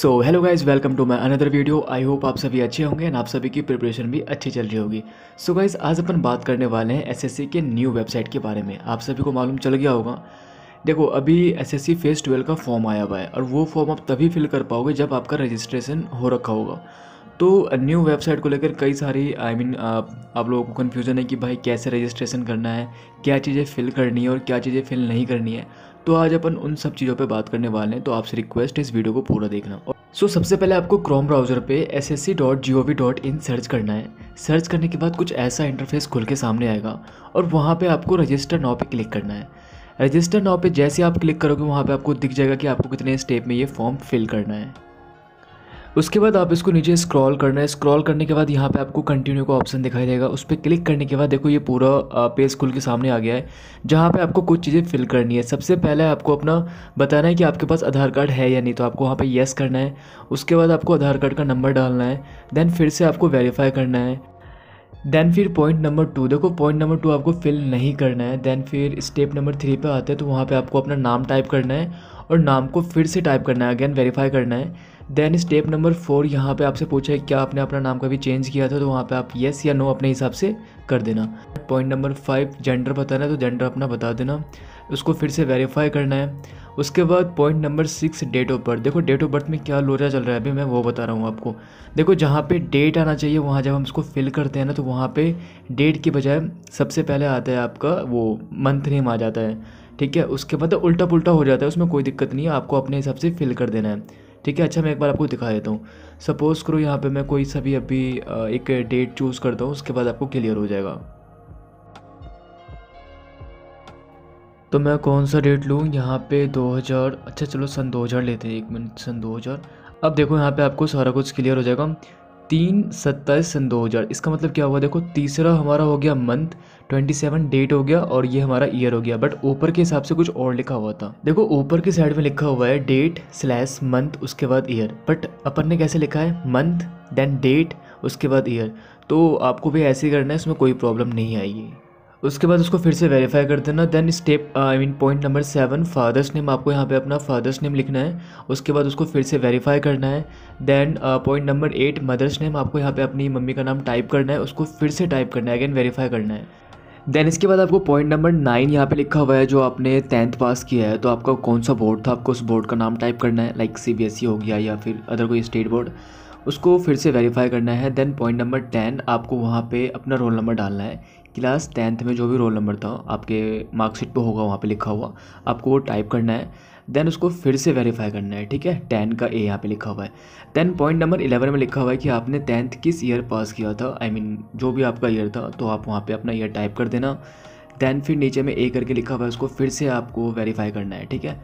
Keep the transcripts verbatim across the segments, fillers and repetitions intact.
So hello guys, welcome to my another video. I hope आप सभी अच्छे होंगे एंड आप सभी की प्रिपरेशन भी अच्छी चल रही होगी। सो so गाइज़, आज अपन बात करने वाले हैं एसएससी के न्यू वेबसाइट के बारे में। आप सभी को मालूम चल गया होगा। देखो, अभी एसएससी फेज़ ट्वेल्व का फॉर्म आया हुआ है और वो फॉर्म आप तभी फिल कर पाओगे जब आपका रजिस्ट्रेशन हो रखा होगा। तो न्यू वेबसाइट को लेकर कई सारी आई I मीन mean, आप, आप लोगों को कन्फ्यूज़न है कि भाई कैसे रजिस्ट्रेशन करना है, क्या चीज़ें फ़िल करनी है और क्या चीज़ें फ़िल नहीं करनी है। तो आज अपन उन सब चीज़ों पे बात करने वाले हैं। तो आपसे रिक्वेस्ट है इस वीडियो को पूरा देखना। सो so, सबसे पहले आपको क्रोम ब्राउज़र पे S S C dot G O V dot in search करना है। सर्च करने के बाद कुछ ऐसा इंटरफेस खुल के सामने आएगा और वहाँ पे आपको रजिस्टर नाउ पे क्लिक करना है। रजिस्टर नाउ पे जैसे आप क्लिक करोगे वहाँ पे आपको दिख जाएगा कि आपको कितने स्टेप में ये फॉर्म फिल करना है। उसके बाद आप इसको नीचे स्क्रॉल करना है। स्क्रॉल करने के बाद यहाँ पे आपको कंटिन्यू का ऑप्शन दिखाई देगा। उस पर क्लिक करने के बाद देखो ये पूरा पेज खुल के सामने आ गया है, जहाँ पे आपको कुछ चीज़ें फिल करनी है। सबसे पहले आपको अपना बताना है कि आपके पास आधार कार्ड है या नहीं, तो आपको वहाँ पे येस करना है। उसके बाद आपको आधार कार्ड का नंबर डालना है। देन फिर से आपको वेरीफाई करना है। देन फिर पॉइंट नंबर टू, देखो पॉइंट नंबर टू आपको फिल नहीं करना है। देन फिर स्टेप नंबर थ्री पे आते हैं, तो वहाँ पे आपको अपना नाम टाइप करना है और नाम को फिर से टाइप करना है, अगेन वेरीफाई करना है। देन स्टेप नंबर फोर, यहाँ पे आपसे पूछा है क्या आपने अपना नाम कभी चेंज किया था, तो वहाँ पे आप येस या नो अपने हिसाब से कर देना। पॉइंट नंबर फाइव, जेंडर बताना है, तो जेंडर अपना बता देना, उसको फिर से वेरीफाई करना है। उसके बाद point number six, date of birth. देखो डेट ऑफ बर्थ में क्या लोचा चल रहा है अभी मैं वो बता रहा हूँ आपको। देखो जहाँ पे डेट आना चाहिए वहाँ जब हम उसको फिल करते हैं ना, तो वहाँ पे डेट के बजाय सबसे पहले आता है आपका वो मंथ नेम आ जाता है, ठीक है। उसके बाद उल्टा पुल्टा हो जाता है, उसमें कोई दिक्कत नहीं है, आपको अपने हिसाब से फिल कर देना है, ठीक है। अच्छा, मैं एक बार आपको दिखा देता हूँ। सपोज़ करो यहाँ पे मैं कोई सा भी अभी एक डेट चूज़ करता हूँ, उसके बाद आपको क्लियर हो जाएगा। तो मैं कौन सा डेट लूँ यहाँ पे दो हज़ार, अच्छा चलो सन दो हज़ार लेते हैं, एक मिनट, सन दो हज़ार। अब देखो यहाँ पे आपको सारा कुछ क्लियर हो जाएगा। तीन सत्ताईस सन दो हज़ार, इसका मतलब क्या हुआ, देखो तीसरा हमारा हो गया मंथ, सत्ताईस डेट हो गया और ये हमारा ईयर हो गया। बट ऊपर के हिसाब से कुछ और लिखा हुआ था। देखो ऊपर के साइड में लिखा हुआ है डेट स्लैश मंथ उसके बाद ईयर, बट अपन ने कैसे लिखा है मंथ देन डेट उसके बाद ईयर। तो आपको भी ऐसे ही करना है, इसमें कोई प्रॉब्लम नहीं आएगी। उसके बाद उसको फिर से वेरीफाई कर देना। Then step I mean point number seven, father's name, आपको यहाँ पे अपना फादर्स नेम लिखना है। उसके बाद उसको फिर से वेरीफाई करना है। Then point number eight, mother's name, आपको यहाँ पे अपनी मम्मी का नाम टाइप करना है, उसको फिर से टाइप करना है, अगेन वेरीफाई करना है। देन इसके बाद आपको पॉइंट नंबर नाइन यहाँ पे लिखा हुआ है जो आपने टेंथ पास किया है, तो आपका कौन सा बोर्ड था, आपको उस बोर्ड का नाम टाइप करना है, like C B S E हो गया या फिर अदर कोई स्टेट बोर्ड, उसको फिर से वेरीफाई करना है। देन पॉइंट नंबर टेन, आपको वहाँ पे अपना रोल नंबर डालना है। क्लास टेंथ में जो भी रोल नंबर था आपके मार्कशीट पे होगा, वहाँ पे लिखा हुआ, आपको वो टाइप करना है। देन उसको फिर से वेरीफाई करना है, ठीक है। टेन का ए यहाँ पे लिखा हुआ है। देन पॉइंट नंबर इलेवन में लिखा हुआ है कि आपने टेंथ किस ईयर पास किया था, आई I मीन mean, जो भी आपका ईयर था, तो आप वहाँ पर अपना ईयर टाइप कर देना। देन फिर नीचे में ए करके लिखा हुआ है, उसको फिर से आपको वेरीफाई करना है, ठीक है।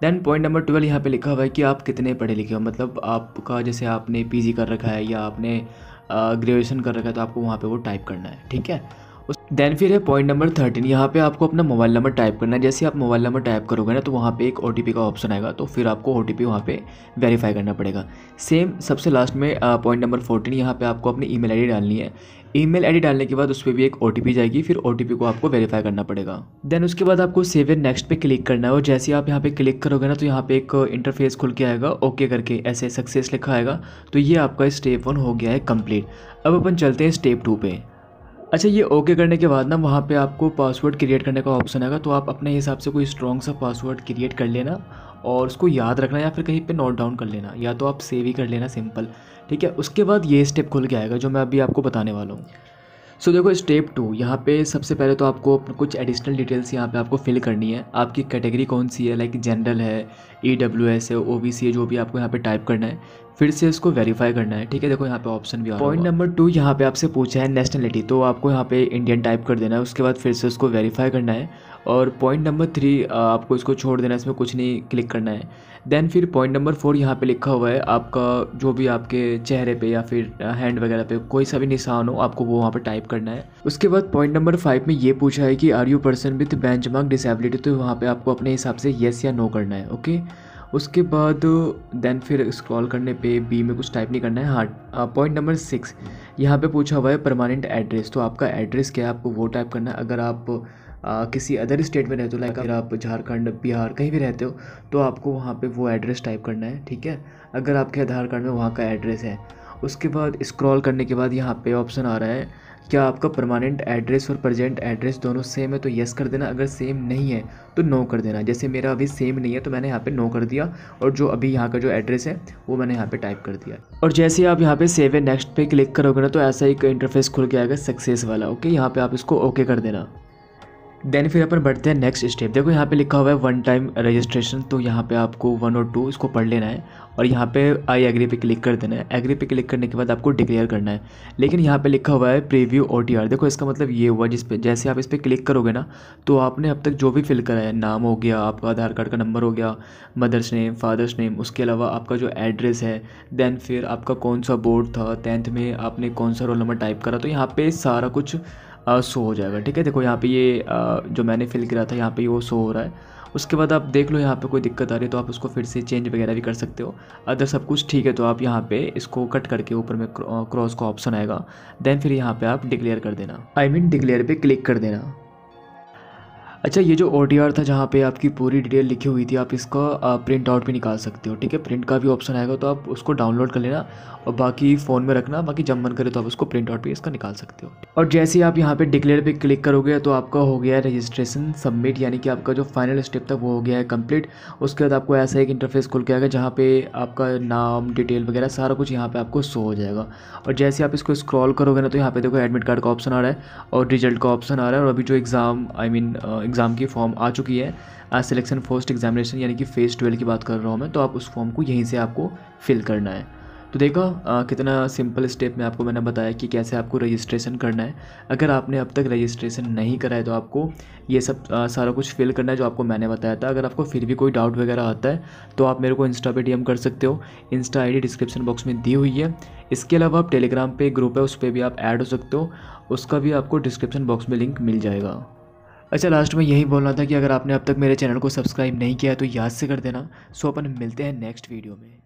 देन पॉइंट नंबर ट्वेल्व यहाँ पे लिखा हुआ है कि आप कितने पढ़े लिखे हो, मतलब आपका जैसे आपने पीजी कर रखा है या आपने ग्रेजुएशन कर रखा है, तो आपको वहाँ पे वो टाइप करना है, ठीक है। देन फिर है पॉइंट नंबर थर्टीन, यहाँ पे आपको अपना मोबाइल नंबर टाइप करना है। जैसे आप मोबाइल नंबर टाइप करोगे ना, तो वहाँ पे एक ओ टी पी का ऑप्शन आएगा, तो फिर आपको ओ टी पी वहाँ पे वेरीफाई करना पड़ेगा। सेम सबसे लास्ट में पॉइंट नंबर फोर्टीन, यहाँ पे आपको अपनी ईमेल आई डी डालनी है। ईमेल आईडी डालने के बाद उस पर भी एक ओटीपी जाएगी, फिर ओटीपी को आपको वेरीफाई करना पड़ेगा। देन उसके बाद आपको सेव एंड नेक्स्ट पे क्लिक करना है। और जैसे आप यहाँ पे क्लिक करोगे ना, तो यहाँ पे एक इंटरफेस खुल के आएगा, ओके करके ऐसे सक्सेस लिखा आएगा। तो ये आपका स्टेप वन हो गया है कंप्लीट। अब अपन चलते हैं स्टेप टू पे। अच्छा, ये ओके करने के बाद ना वहाँ पे आपको पासवर्ड क्रिएट करने का ऑप्शन आएगा, तो आप अपने हिसाब से कोई स्ट्रॉन्ग सा पासवर्ड क्रिएट कर लेना और उसको याद रखना या फिर कहीं पे नोट डाउन कर लेना, या तो आप सेव ही कर लेना सिंपल, ठीक है। उसके बाद ये स्टेप खुल के आएगा जो मैं अभी आपको बताने वाला हूँ। सो so, देखो स्टेप टू, यहाँ पे सबसे पहले तो आपको कुछ एडिशनल डिटेल्स यहाँ पे आपको फिल करनी है। आपकी कैटेगरी कौन सी है, लाइक जनरल है, ईडब्ल्यूएस है, ओबीसी है, जो भी आपको यहाँ पे टाइप करना है, फिर से इसको वेरीफाई करना है, ठीक है। देखो यहाँ पे ऑप्शन भी आ रहा है। पॉइंट नंबर टू, यहाँ पे आपसे पूछा है नेशनलिटी, तो आपको यहाँ पे इंडियन टाइप कर देना है। उसके बाद फिर से उसको वेरीफाई करना है। और पॉइंट नंबर थ्री आपको इसको छोड़ देना है, इसमें कुछ नहीं क्लिक करना है। देन फिर पॉइंट नंबर फोर, यहाँ पे लिखा हुआ है आपका जो भी आपके चेहरे पे या फिर हैंड वगैरह पे कोई सा भी निशान हो, आपको वो वहाँ पे टाइप करना है। उसके बाद पॉइंट नंबर फाइव में ये पूछा है कि are you person with benchmark disability, तो वहाँ पे आपको अपने हिसाब से येस या नो करना है, ओके। उसके बाद देन फिर स्क्रॉल करने पे बी में कुछ टाइप नहीं करना है। हाँ, पॉइंट नंबर सिक्स, यहाँ पे पूछा हुआ है परमानेंट एड्रेस, तो आपका एड्रेस क्या है आपको वो टाइप करना है। अगर आप आ, किसी अदर स्टेट में रहते हो, लाइक अगर आप झारखंड, बिहार कहीं भी रहते हो तो आपको वहाँ पे वो एड्रेस टाइप करना है, ठीक है। अगर आपके आधार कार्ड में वहाँ का एड्रेस है, उसके बाद स्क्रॉल करने के बाद यहाँ पे ऑप्शन आ रहा है क्या आपका परमानेंट एड्रेस और प्रेजेंट एड्रेस दोनों सेम है, तो येस कर देना। अगर सेम नहीं है तो नो कर देना। जैसे मेरा अभी सेम नहीं है तो मैंने यहाँ पे नो कर दिया, और जो अभी यहाँ का जो एड्रेस है वो मैंने यहाँ पे टाइप कर दिया। और जैसे ही आप यहाँ पे सेव एंड नेक्स्ट पे क्लिक करोगे ना, तो ऐसा एक इंटरफेस खुल के आएगा सक्सेस वाला। ओके, यहाँ पर आप इसको ओके कर देना। देन फिर अपन बढ़ते हैं नेक्स्ट स्टेप। देखो यहाँ पे लिखा हुआ है वन टाइम रजिस्ट्रेशन, तो यहाँ पे आपको वन और टू इसको पढ़ लेना है और यहाँ पे आई एग्री पे क्लिक कर देना है। एग्री पे क्लिक करने के बाद आपको डिक्लेयर करना है, लेकिन यहाँ पे लिखा हुआ है प्रीव्यू ओटीआर। देखो इसका मतलब ये हुआ जिस पे जैसे आप इस पर क्लिक करोगे ना, तो आपने अब तक जो भी फिल करा है, नाम हो गया, आपका आधार कार्ड का नंबर हो गया, मदर्स नेम, फादर्स नेम, उसके अलावा आपका जो एड्रेस है, देन फिर आपका कौन सा बोर्ड था, टेंथ में आपने कौन सा रोल नंबर टाइप करा, तो यहाँ पर सारा कुछ शो हो जाएगा, ठीक है। देखो यहाँ पे ये जो मैंने फिल किया था यहाँ पे वो शो हो रहा है। उसके बाद आप देख लो यहाँ पे कोई दिक्कत आ रही है तो आप उसको फिर से चेंज वगैरह भी कर सकते हो। अदर सब कुछ ठीक है तो आप यहाँ पे इसको कट करके ऊपर में क्रॉस का ऑप्शन आएगा, देन फिर यहाँ पे आप डिक्लेयर कर देना, आई मीन डिक्लेयर पे क्लिक कर देना। अच्छा, ये जो ओटीआर था जहाँ पे आपकी पूरी डिटेल लिखी हुई थी, आप इसका प्रिंट आउट भी निकाल सकते हो, ठीक है। प्रिंट का भी ऑप्शन आएगा तो आप उसको डाउनलोड कर लेना और बाकी फ़ोन में रखना, बाकी जब मन करे तो आप उसको प्रिंट आउट भी इसका निकाल सकते हो। और जैसे ही आप यहाँ पे डिक्लेयर पे क्लिक करोगे तो आपका हो गया रजिस्ट्रेशन सबमिट, यानी कि आपका जो फाइनल स्टेप था वो हो गया है कंप्लीट। उसके बाद आपको ऐसा एक इंटरफेस खुल के आएगा जहाँ पर आपका नाम, डिटेल वगैरह सारा कुछ यहाँ पर आपको शो हो जाएगा। और जैसे आप इसको स्क्रॉल करोगे ना, तो यहाँ पर देखो एडमिट कार्ड का ऑप्शन आ रहा है और रिजल्ट का ऑप्शन आ रहा है, और अभी जो एग्ज़ाम आई मीन एग्ज़ाम की फॉर्म आ चुकी है, सिलेक्शन फर्स्ट एग्जामिनेशन यानी कि फेज़ ट्वेल्व की बात कर रहा हूँ मैं, तो आप उस फॉर्म को यहीं से आपको फिल करना है। तो देखा आ, कितना सिंपल स्टेप में आपको मैंने बताया कि कैसे आपको रजिस्ट्रेशन करना है। अगर आपने अब तक रजिस्ट्रेशन नहीं करा है तो आपको ये सब आ, सारा कुछ फिल करना है जो आपको मैंने बताया था। अगर आपको फिर भी कोई डाउट वगैरह आता है तो आप मेरे को इंस्टा पे डीएम कर सकते हो, इंस्टा आईडी डिस्क्रिप्शन बॉक्स में दी हुई है। इसके अलावा आप टेलीग्राम पर ग्रुप है, उस पर भी आप ऐड हो सकते हो, उसका भी आपको डिस्क्रिप्शन बॉक्स में लिंक मिल जाएगा। अच्छा, लास्ट में यही बोलना था कि अगर आपने अब तक मेरे चैनल को सब्सक्राइब नहीं किया है तो याद से कर देना। सो अपन मिलते हैं नेक्स्ट वीडियो में।